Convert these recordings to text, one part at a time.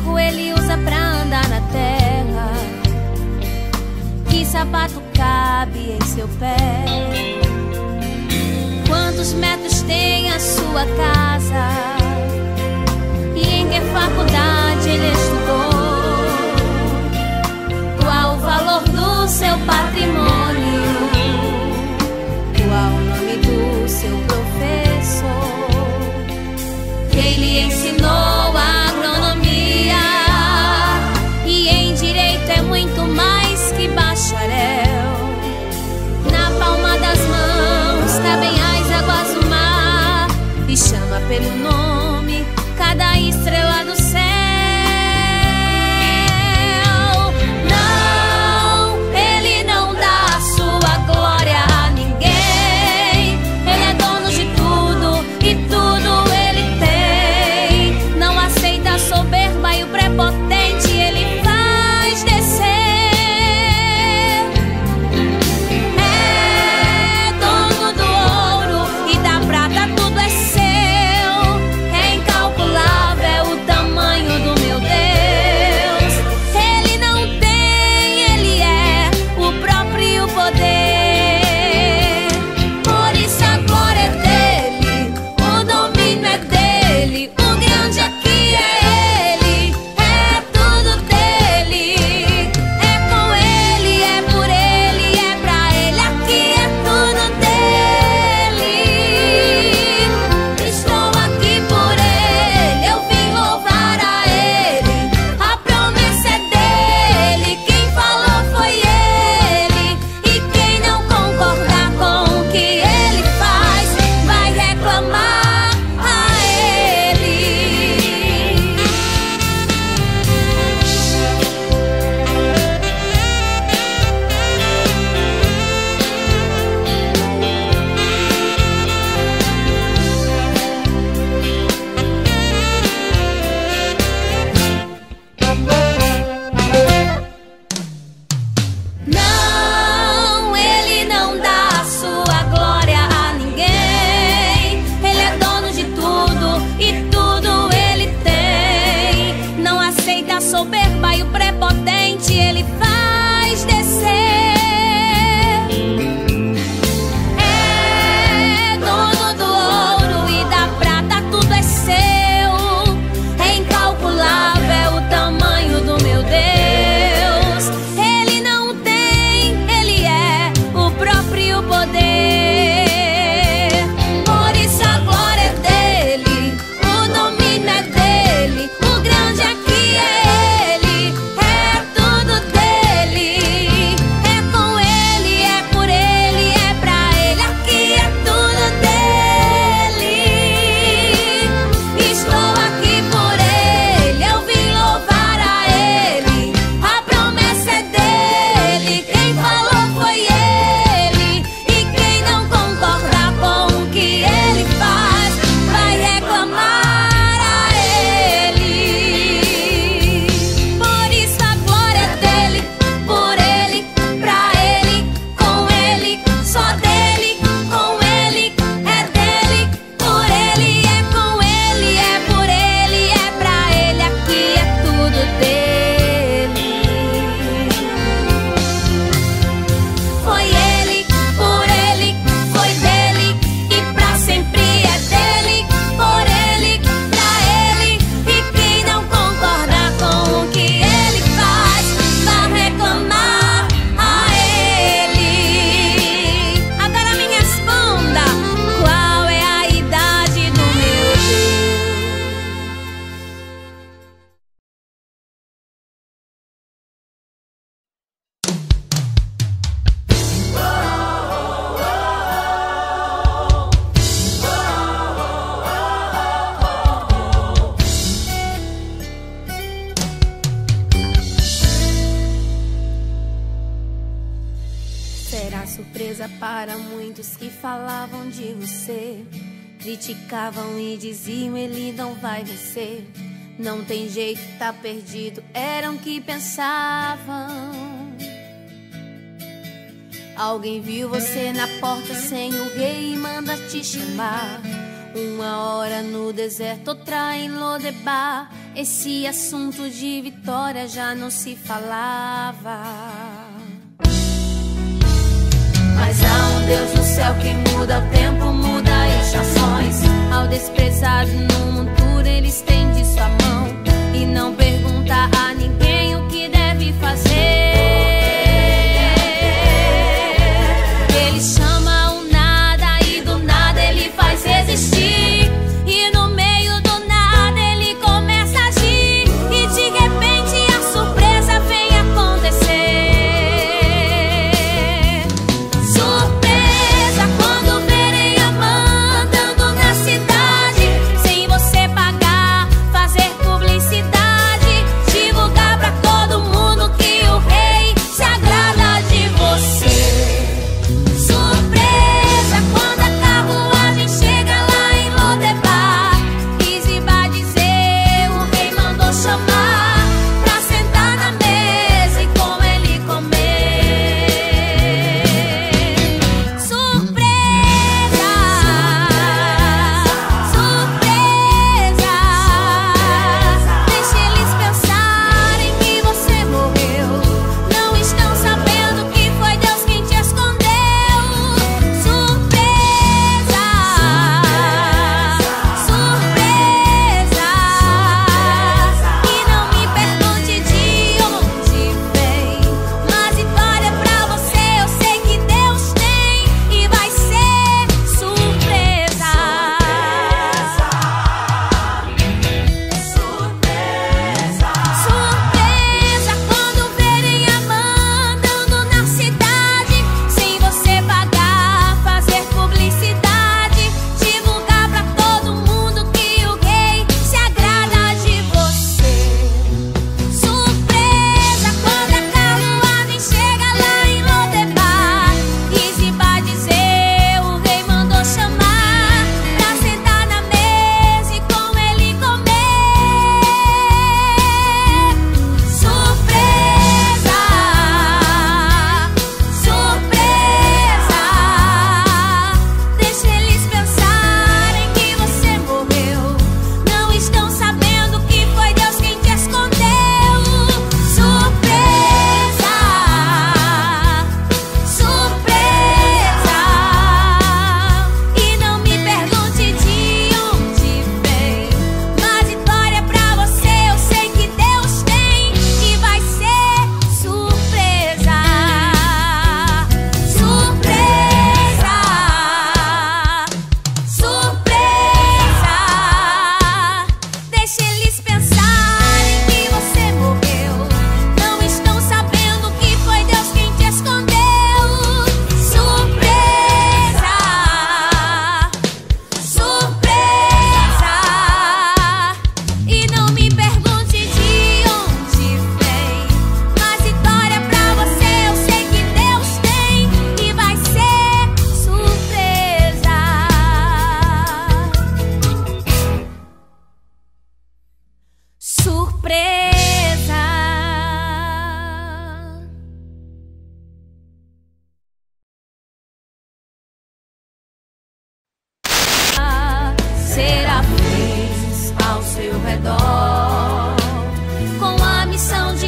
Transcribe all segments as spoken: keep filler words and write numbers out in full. carro ele usa pra andar na terra? Que sapato cabe em seu pé? Quantos metros tem a sua casa? E em que faculdade ele estudou? Qual o valor do seu patrimônio? Qual o nome do seu professor? Quem lhe ensinou a agronomia? E em direito é muito mais que bacharel. Na palma das mãos cabem as águas do mar, e chama pelo nome cada estrela do céu. Para muitos que falavam de você, criticavam e diziam: ele não vai vencer, não tem jeito, tá perdido, eram que pensavam. Alguém viu você na porta sem o rei e manda te chamar. Uma hora no deserto, outra em Lodebar. Esse assunto de Vitória já não se falava. Mas há um Deus no céu que muda o tempo, muda as estações. Ao desprezado no monturo ele estende sua mão e não pergunta a ninguém o que deve fazer. Ele chama o nada e do nada ele faz existir. E no meio do nada ele começa a agir, e de repente a surpresa vem acontecer.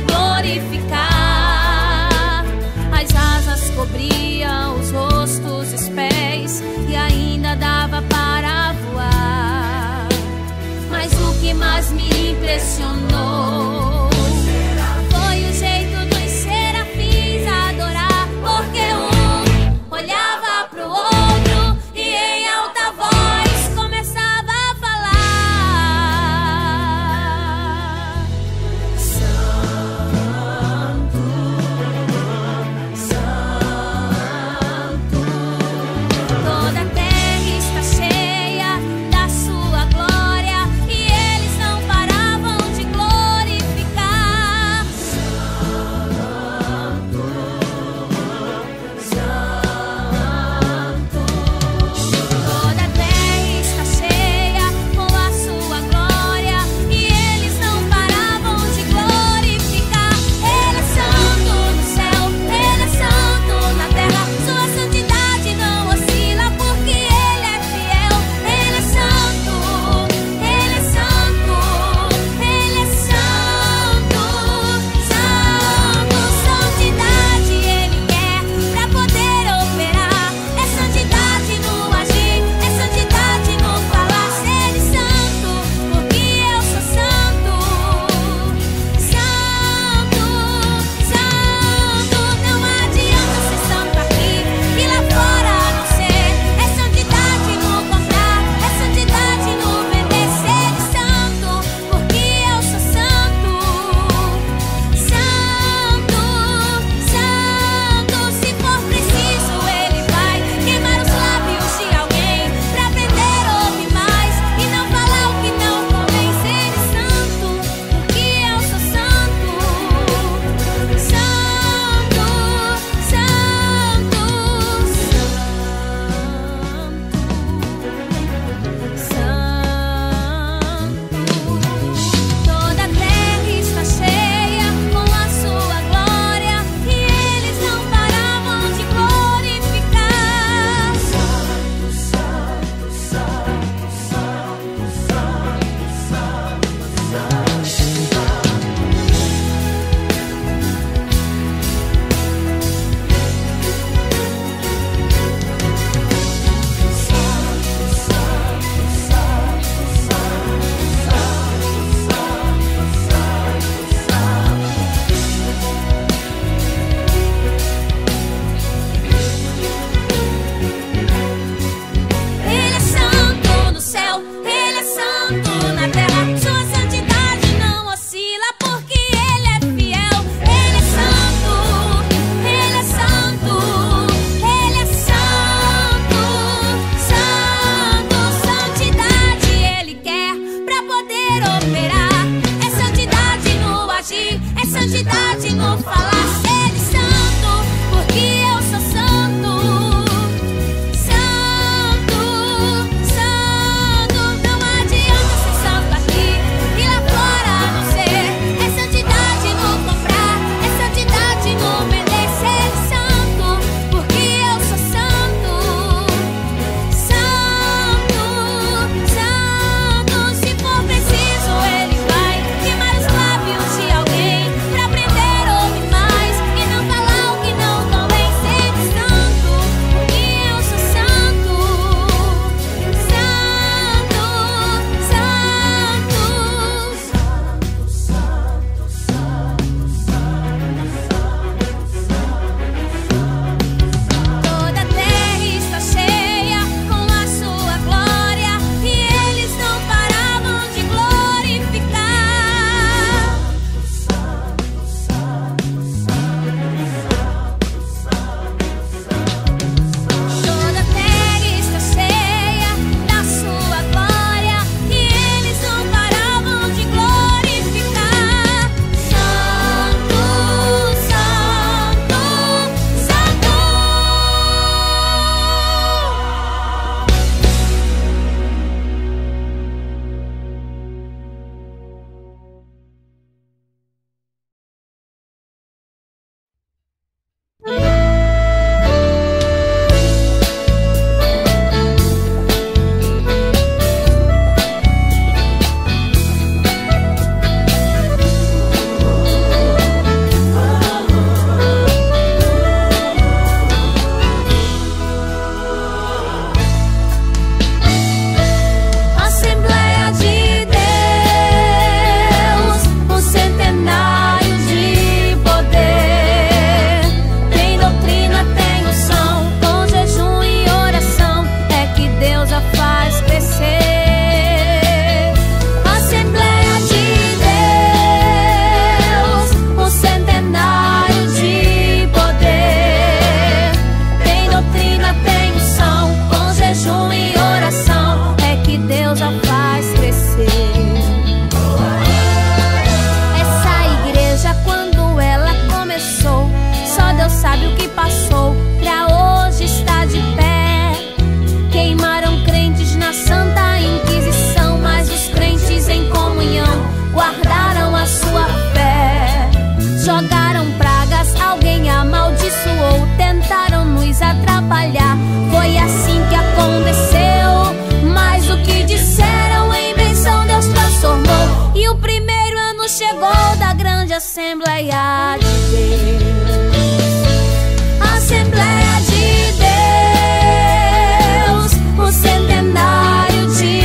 Glória. anos de idade vou falar: Ele santo, porque eu sou santo. Santo, santo, não adianta ser santo aqui e lá fora não ser. É santidade no comprar, é santidade no vender. Ser santo, porque eu sou santo. Santo, santo, se for preciso ele vai queimar os lábios de alguém pra aprender a ouvir mais e não falar o que não convém. Ser santo, porque eu sou santo. Santo, santo. Toda a terra está cheia com a sua glória e eles não paravam de glorificar. Toda a terra está cheia da sua glória e eles não paravam de glorificar. Santo, santo, santo. Assembleia de Deus, um centenário de poder. Tem doutrina, tem unção, com jejum e oração é que Deus a faz crescer. Assembleia de Deus, um centenário de poder. Tem doutrina, tem unção, com jejum e oração é que Deus a faz crescer. Essa igreja, quando ela começou, só Deus sabe o que passou, pra hoje está de pé. Queimaram crentes na Santa Inquisição, mas os crentes em comunhão guardaram a sua fé. Jogaram pragas, alguém amaldiçoou, tentaram nos atrapalhar. Foi assim que aconteceu, mas o que disseram em benção Deus transformou. E o primeiro ano chegou da grande Assembleia de Deus. Assembleia de Deus, o centenário de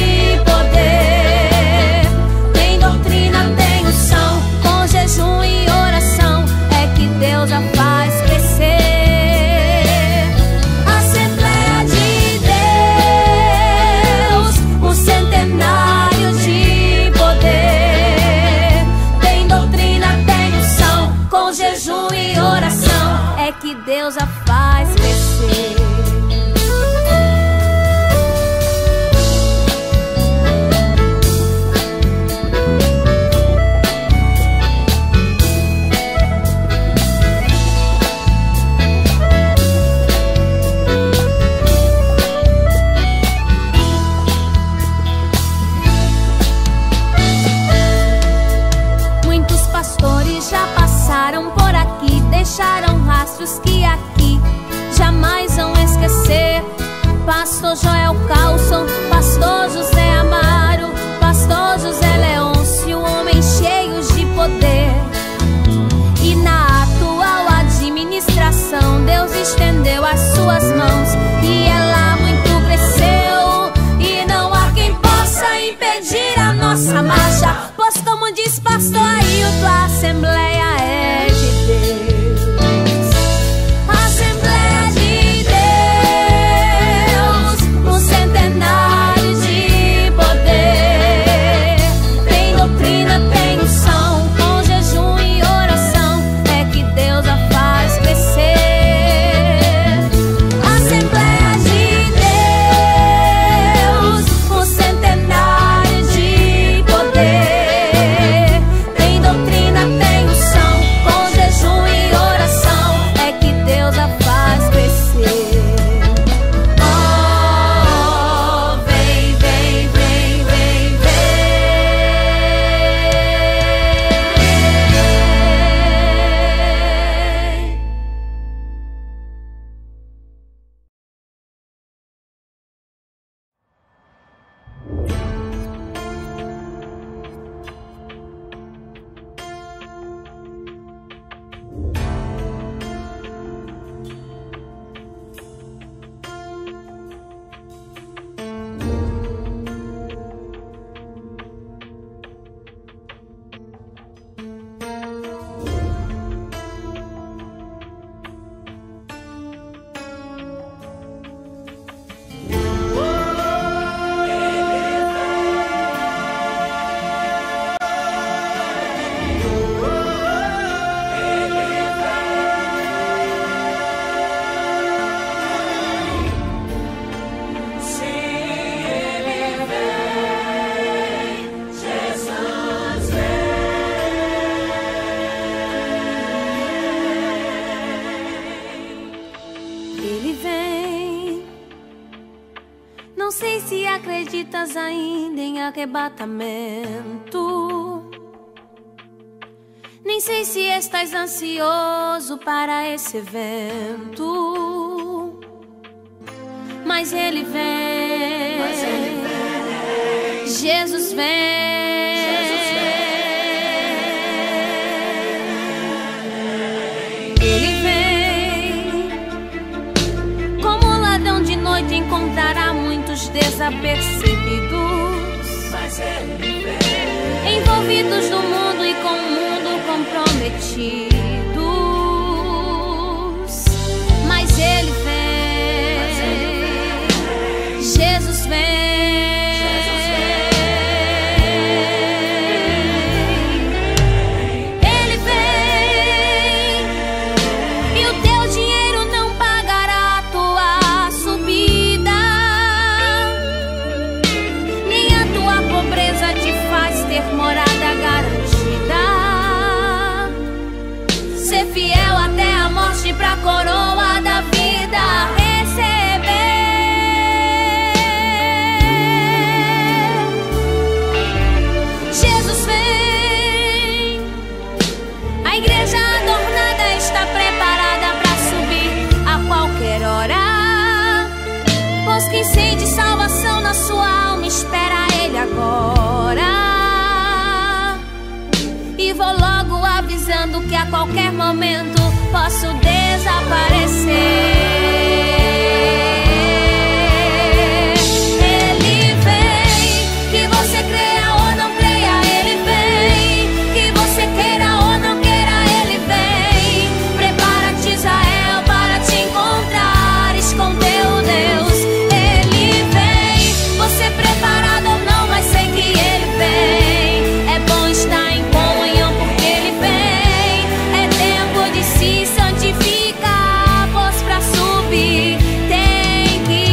poder. Tem doutrina, tem unção, com jejum e oração é que Deus a faz crescer. Assembleia de Deus, o centenário de poder. Tem doutrina, tem unção, com jejum e oração é que Deus a faz crescer. Muitos pastores já passaram por aqui, deixaram rastros que aqui jamais vão esquecer. Pastor Joel Carlson, pastor José Amaro, pastor José Leôncio, homens cheios de poder. E na atual administração Deus estendeu as suas mãos e ela muito cresceu. E não há quem possa impedir a nossa marcha, pois como diz pastor Ailton, a Assembleia é de Deus. Assembleia de Deus, um centenário de poder. Tem doutrina, tem unção, com jejum e oração é que Deus a faz crescer. Assembleia de Deus, um centenário de poder. Tem doutrina, tem acreditas ainda em arrebatamento. Nem sei se estás ansioso para esse evento, mas ele vem, mas ele vem. Jesus vem. Encontrará muitos desapercebidos, mas ele vem. Envolvidos no mundo e com o mundo comprometidos, mas ele vem, mas ele vem. Jesus vem. Quem sente salvação na sua alma, espera ele agora. E vou logo avisando que a qualquer momento posso desaparecer. Ele vem, que você creia ou não creia, ele vem, que você queira ou não queira, ele vem. Prepara-te, Israel, para te encontrares com teu Deus. Preparado ou não, mas sei que ele vem. É bom estar em comunhão porque ele vem. É tempo de se santificar, pois pra subir tem que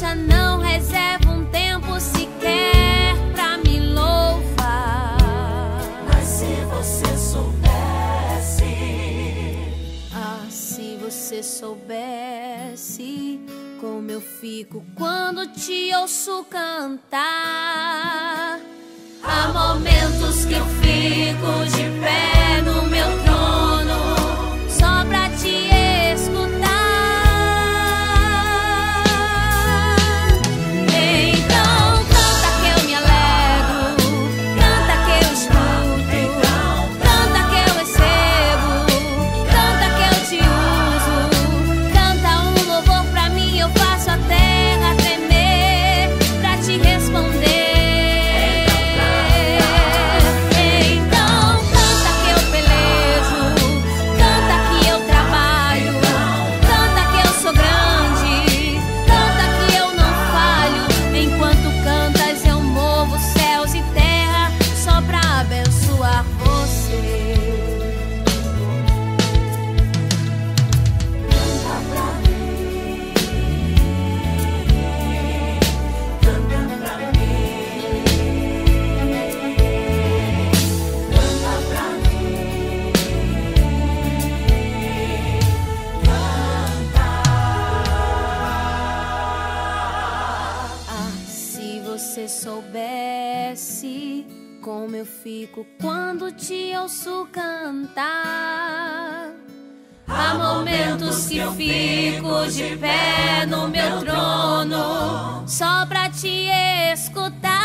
Já não reserva um tempo sequer. você soubesse como eu fico quando te ouço cantar. Há momentos que eu fico de pé no meu trono só pra te escutar. Então canta que eu me alegro, canta que eu escuto, canta que eu recebo, canta que eu te uso, canta um louvor pra mim, eu faço a terra tremer pra te responder. Se soubesse como eu fico quando te ouço cantar. Há momentos que eu fico de pé no meu trono só pra te escutar.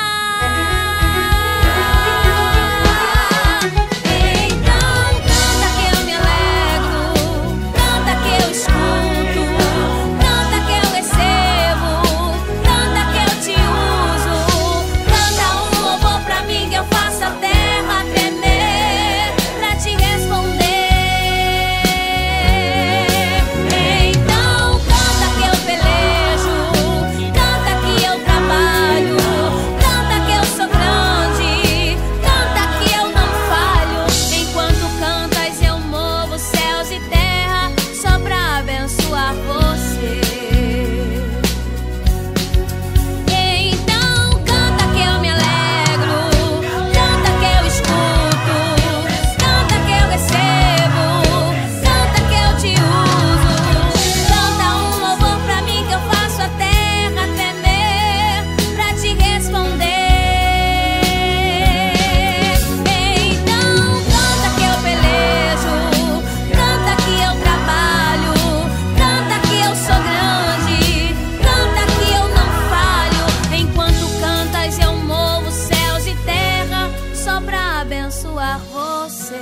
Abençoar você.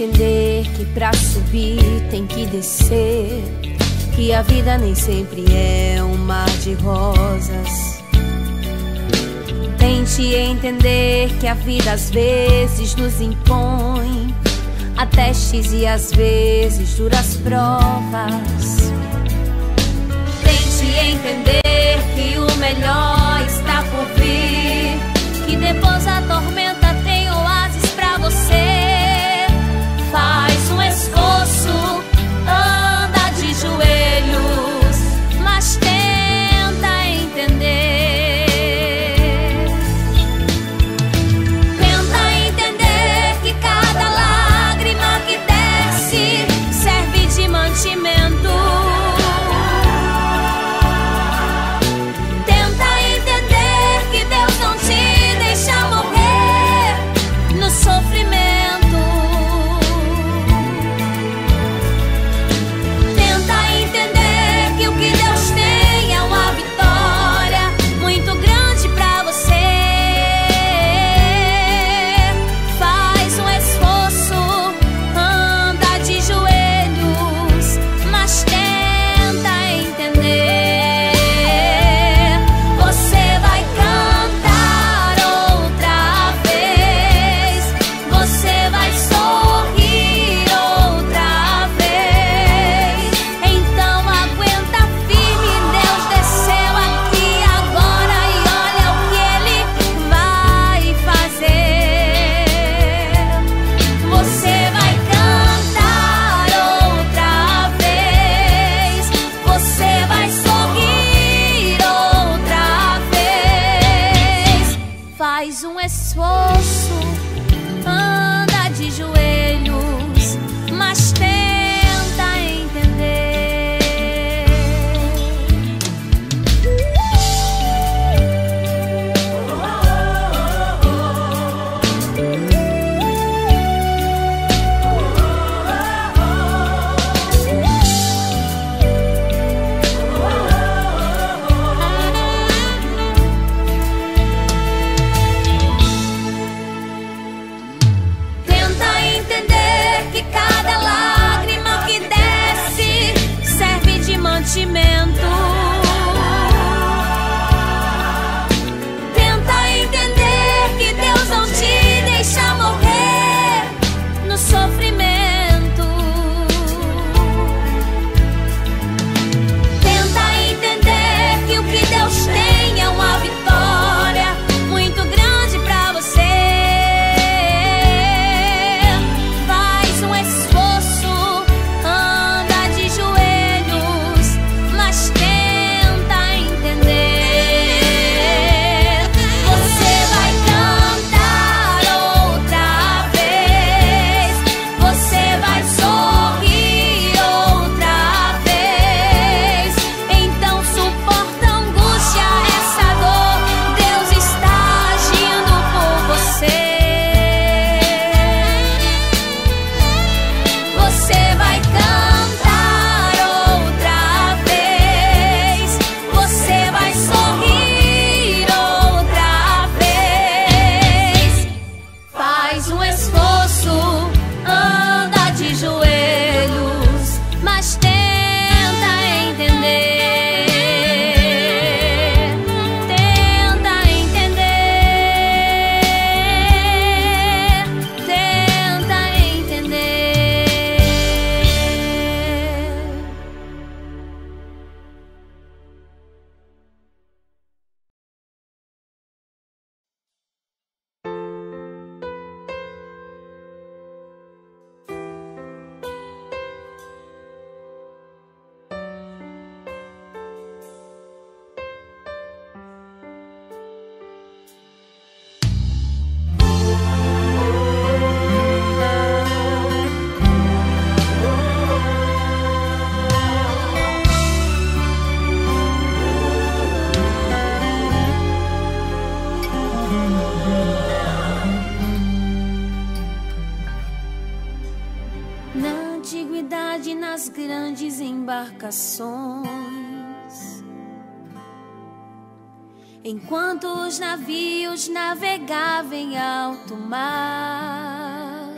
Entender que pra subir tem que descer, que a vida nem sempre é um mar de rosas. Tente entender que a vida às vezes nos impõe a testes e às vezes duras provas. Tente entender que o melhor está por vir, que depois da tormenta tem oásis pra você. Faz um esforço, anda de joelhos, mas tenta entender. Tenta entender que cada lágrima que desce serve de mantimento. faz um esforço, anda de joelhos, mas tenta entender. Tenta entender que Deus não te deixa morrer no sofrimento. Tenta entender que o que Deus tem é uma vitória muito grande pra você. Faz um esforço, anda de joelhos, mas tem nas grandes embarcações, enquanto os navios navegavam em alto mar,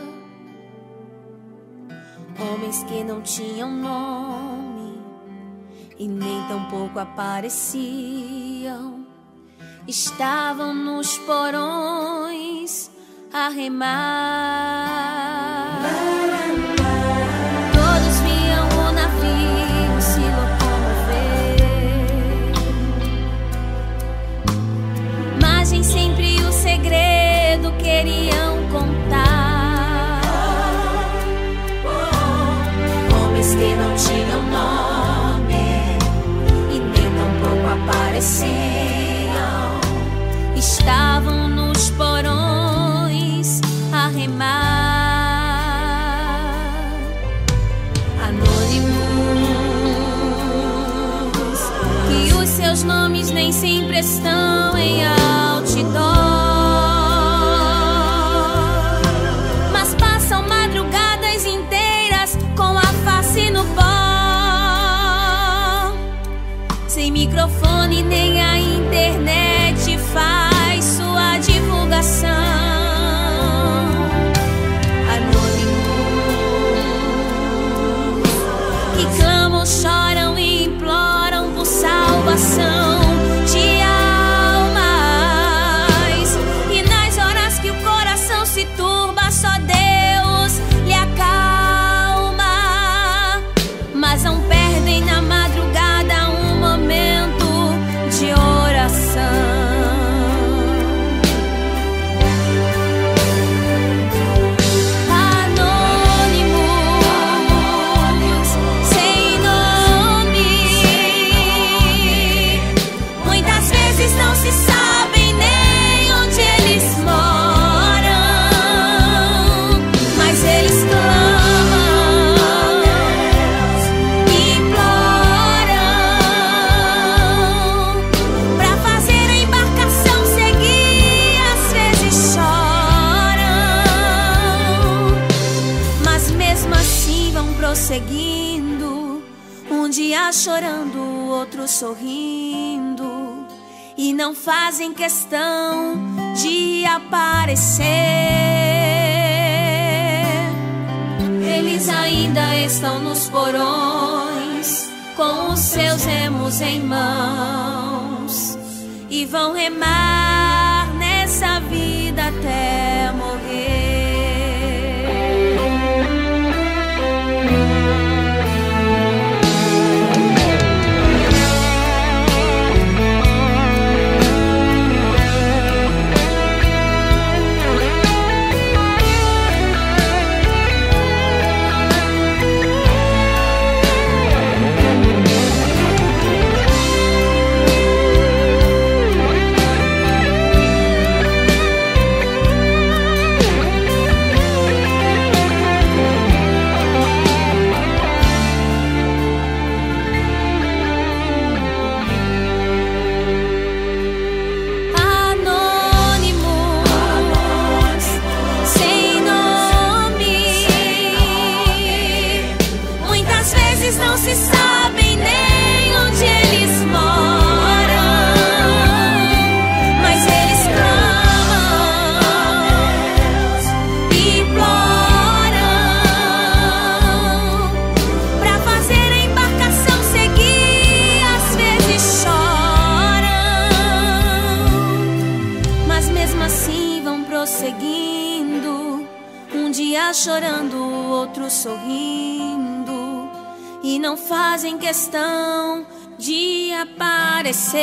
homens que não tinham nome e nem tampouco apareciam, estavam nos porões a remar. Sempre o segredo queriam contar. Homens que não tinham nome e nem tampouco apareciam, estavam nos porões a remar. Anônimos, que os seus nomes nem sempre estão em alta, mas passam madrugadas inteiras com a face no pó, sem microfone nem a internet faz sua divulgação. Anônimos, que clamam, choram e imploram por salvação. Mas não perdem na madrugada um momento de está chorando, o outro sorrindo, e não fazem questão de aparecer. Eles ainda estão nos porões, com os seus remos em mãos, e vão remar nessa vida até morrer. Chorando, o outro sorrindo, e não fazem questão de aparecer.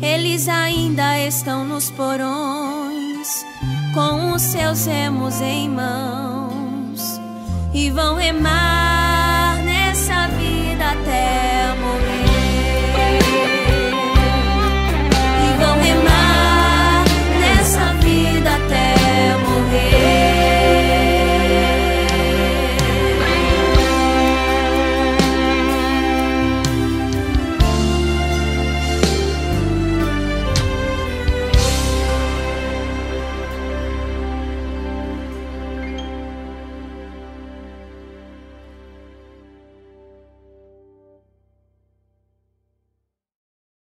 Eles ainda estão nos porões, com os seus remos em mãos, e vão remar